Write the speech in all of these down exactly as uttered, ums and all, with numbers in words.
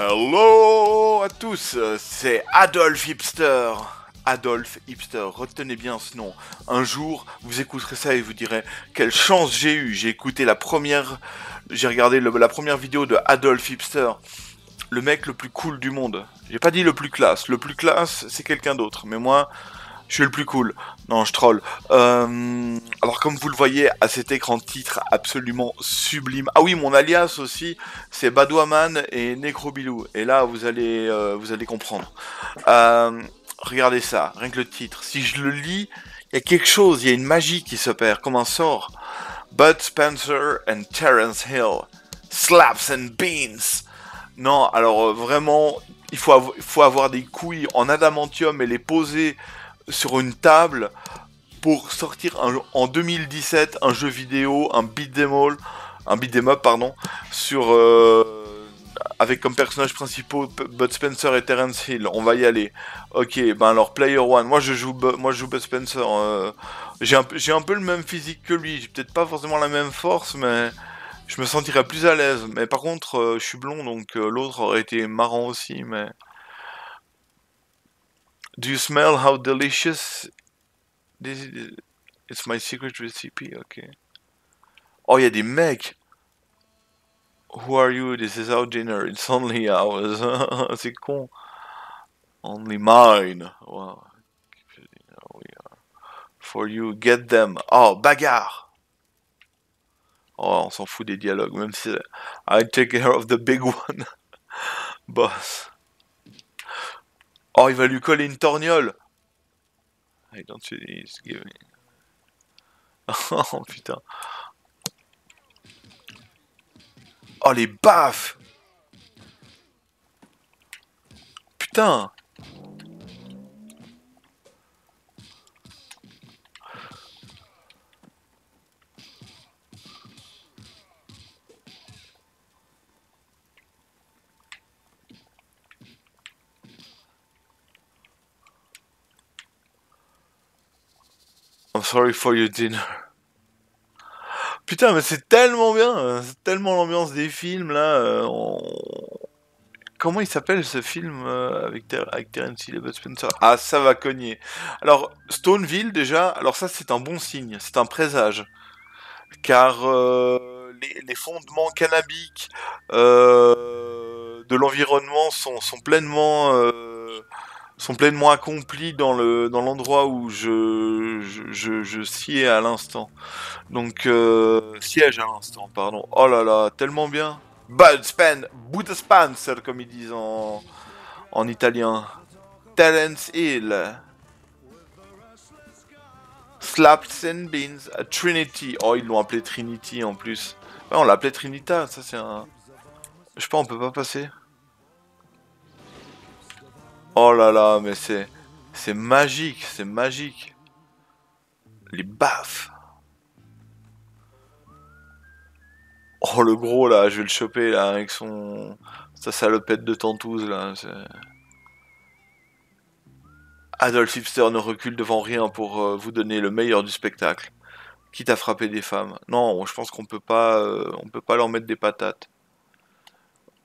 Hello à tous, c'est Adolf Hipster. Adolf Hipster, retenez bien ce nom. Un jour, vous écouterez ça et vous direz « Quelle chance j'ai eu !» J'ai écouté la première... J'ai regardé le, la première vidéo de Adolf Hipster. Le mec le plus cool du monde. J'ai pas dit le plus classe. Le plus classe, c'est quelqu'un d'autre. Mais moi, je suis le plus cool. Non, je troll. Euh... Alors, comme vous le voyez, à cet écran titre absolument sublime. Ah oui, mon alias aussi, c'est Badouaman et Necrobilou. Et là, vous allez, euh, vous allez comprendre. Euh... Regardez ça, rien que le titre. Si je le lis, il y a quelque chose, il y a une magie qui s'opère, comme un sort. Bud Spencer and Terence Hill. Slaps and Beans. Non, alors euh, vraiment, il faut, av- faut avoir des couilles en adamantium et les poser sur une table pour sortir un, en deux mille dix-sept un jeu vidéo, un beat'em all, un beat'em up, pardon, sur... Euh, avec comme personnages principaux Bud Spencer et Terence Hill. On va y aller. Ok, ben alors Player One. Moi je joue, moi je joue Bud Spencer. Euh, j'ai un, j'ai un peu le même physique que lui. J'ai peut-être pas forcément la même force, mais je me sentirais plus à l'aise. Mais par contre, euh, je suis blond, donc euh, l'autre aurait été marrant aussi. Mais do you smell how delicious? This is... It's my secret recipe. Ok. Oh, il y a des mecs. Who are you? This is our dinner. It's only ours. C'est con. Only mine. Wow. For you, get them. Oh, bagarre. Oh, on s'en fout des dialogues, même si... I take care of the big one. Boss. Oh, il va lui coller une torgnole. I don't see he's giving. Oh, putain. Oh, les baffes! Putain! I'm sorry for your dinner. Putain, mais c'est tellement bien, c'est tellement l'ambiance des films, là, euh, on... Comment il s'appelle ce film euh, avec, Ter avec Terence Hill et Bud Spencer? Ah, ça va cogner. Alors, Stoneville, déjà, alors ça, c'est un bon signe, c'est un présage. Car euh, les, les fondements cannabiques euh, de l'environnement sont, sont pleinement... Euh, sont pleinement accomplis dans le dans l'endroit où je je, je, je sied à l'instant. Donc euh, siège à l'instant, pardon. Oh là là, tellement bien. Bud Spencer, Bud Spencer comme ils disent en en italien. Terence Hill. Slaps and Beans à Trinity. Oh, ils l'ont appelé Trinity en plus. Ouais, on l'appelait Trinità, ça c'est un... Je sais pas, on peut pas passer. Oh là là, mais c'est... C'est magique, c'est magique. Les baffes. Oh, le gros, là, je vais le choper, là, avec son... Sa salopette de tentouse, là. Adolf Hipster ne recule devant rien pour euh, vous donner le meilleur du spectacle. Quitte à frapper des femmes. Non, je pense qu'on peut pas... Euh, on peut pas leur mettre des patates.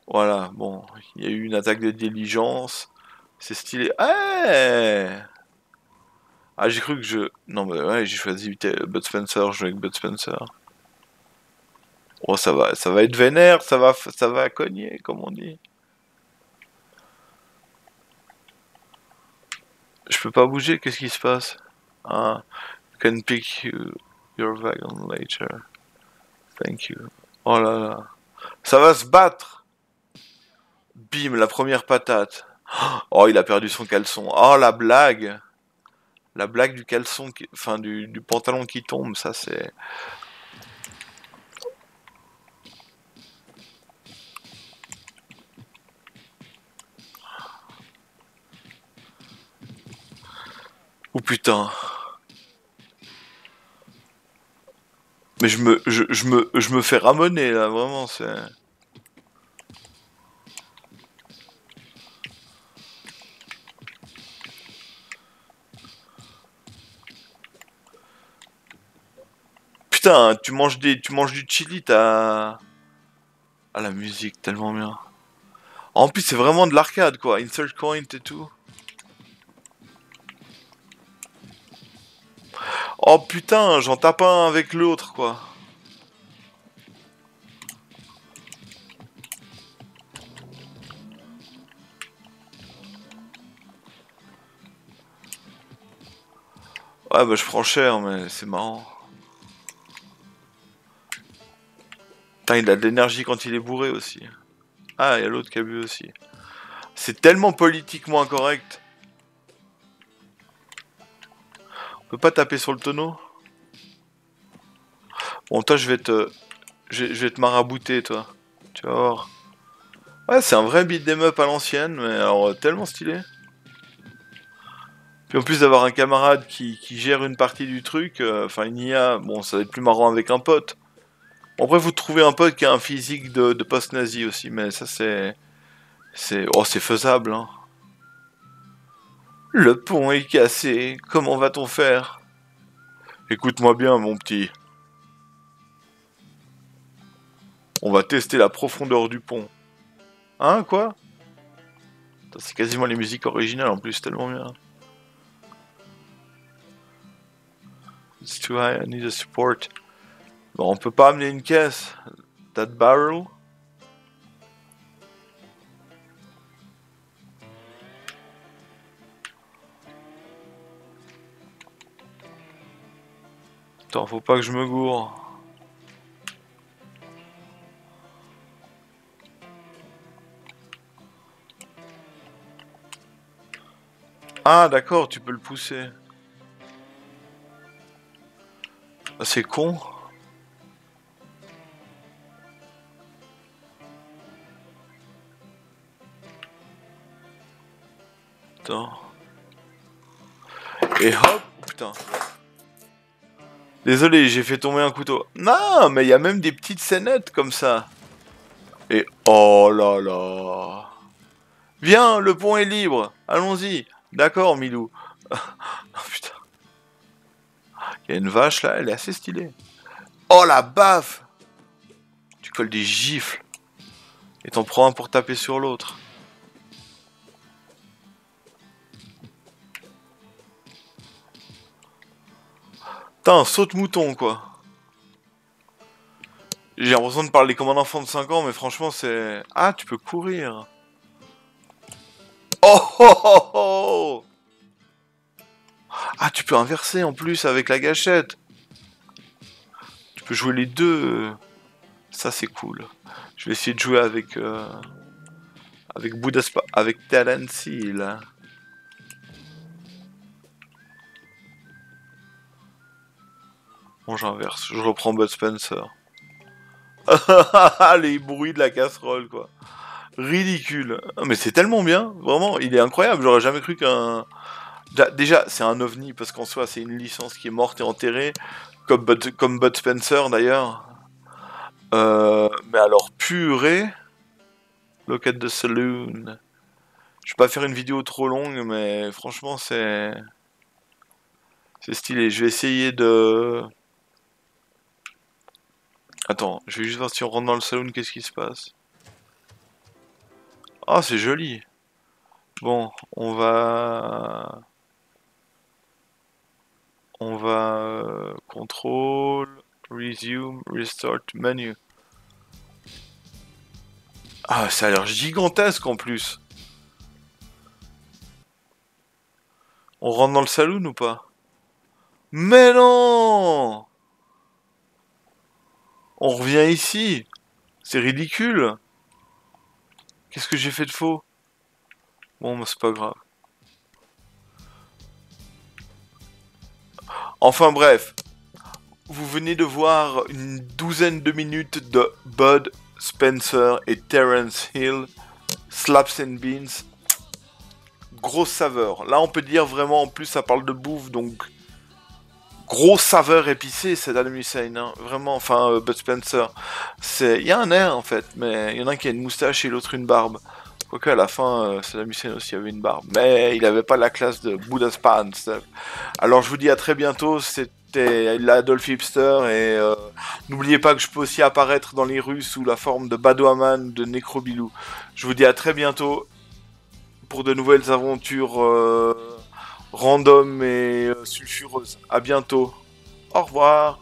Voilà, bon. Il y a eu une attaque de diligence... C'est stylé. Hey ah, j'ai cru que je... Non, mais ouais, j'ai choisi Bud Spencer, je joue avec Bud Spencer. Oh, ça va, ça va être vénère, ça va, ça va cogner, comme on dit. Je peux pas bouger, qu'est-ce qui se passe? Ah, you can pick you, your wagon later. Thank you. Oh là là. Ça va se battre. Bim, la première patate. Oh, il a perdu son caleçon. Oh, la blague. La blague du caleçon, qui... enfin du, du pantalon qui tombe, ça c'est... Oh putain. Mais je me, je, je me, je me fais ramener là, vraiment, c'est... Putain, tu manges des, tu manges du chili, t'as... Ah, la musique, tellement bien. En plus, c'est vraiment de l'arcade, quoi. Insert coin et tout. Oh putain, j'en tape un avec l'autre, quoi. Ouais, bah je prends cher, mais c'est marrant. Putain, il a de l'énergie quand il est bourré aussi. Ah, il y a l'autre qui a bu aussi. C'est tellement politiquement incorrect. On peut pas taper sur le tonneau. Bon, toi, je vais te... Je vais te marabouter, toi. Tu vas voir. Ouais, c'est un vrai beat'em up à l'ancienne, mais alors tellement stylé. Puis en plus d'avoir un camarade qui, qui gère une partie du truc, enfin, euh, une I A, bon, ça va être plus marrant avec un pote. Bon, après, vous trouvez un pote qui a un physique de, de post-nazi aussi, mais ça, c'est... c'est... Oh, c'est faisable, hein. Le pont est cassé, comment va-t-on faire? Écoute-moi bien, mon petit. On va tester la profondeur du pont. Hein, quoi? C'est quasiment les musiques originales, en plus, tellement bien. It's too high, I need a support. Bon, on peut pas amener une caisse. That barrel. Attends, faut pas que je me gourre. Ah, d'accord, tu peux le pousser. Ah, c'est con. Et hop, putain. Désolé, j'ai fait tomber un couteau. Non, mais il y a même des petites scénettes comme ça. Et oh là là. Viens, le pont est libre. Allons-y. D'accord, Milou. Oh, putain. Il y a une vache là, elle est assez stylée. Oh la baffe. Tu colles des gifles. Et t'en prends un pour taper sur l'autre. Putain, un saut de mouton, quoi. J'ai l'impression de parler comme un enfant de cinq ans, mais franchement, c'est... Ah, tu peux courir. Oh, oh, oh, oh. Ah, tu peux inverser, en plus, avec la gâchette. Tu peux jouer les deux. Ça, c'est cool. Je vais essayer de jouer avec... Euh... Avec Bud Spencer... Avec Terence Hill. Bon, j'inverse, je reprends Bud Spencer. Les bruits de la casserole, quoi. Ridicule. Mais c'est tellement bien, vraiment, il est incroyable. J'aurais jamais cru qu'un... Déjà, c'est un ovni, parce qu'en soi, c'est une licence qui est morte et enterrée, comme Bud, comme Bud Spencer, d'ailleurs. Euh, mais alors, purée... Look at the saloon. Je vais pas faire une vidéo trop longue, mais franchement, c'est... C'est stylé. Je vais essayer de... Attends, je vais juste voir si on rentre dans le saloon, qu'est-ce qui se passe. Ah, oh, c'est joli. Bon, on va... On va... Control, resume, restart, menu. Ah, ça a l'air gigantesque en plus. On rentre dans le saloon ou pas? Mais non! On revient ici. C'est ridicule. Qu'est-ce que j'ai fait de faux? Bon, bah, c'est pas grave. Enfin bref. Vous venez de voir une douzaine de minutes de Bud Spencer et Terence Hill. Slaps and Beans. Grosse saveur. Là, on peut dire vraiment, en plus, ça parle de bouffe, donc... Gros saveur épicée, c'est Saddam Hussein, hein. Vraiment, enfin, euh, Bud Spencer. Il y a un air, en fait, mais il y en a un qui a une moustache et l'autre une barbe. Quoique, à la fin, euh, Saddam Hussein aussi avait une barbe, mais il n'avait pas la classe de Bud Spencer. Alors, je vous dis à très bientôt, c'est c'était l'Adolf Hipster, et euh, n'oubliez pas que je peux aussi apparaître dans les rues sous la forme de Badouaman, de Necrobilou. Je vous dis à très bientôt pour de nouvelles aventures euh, random et euh, sulfureuses. À bientôt, au revoir.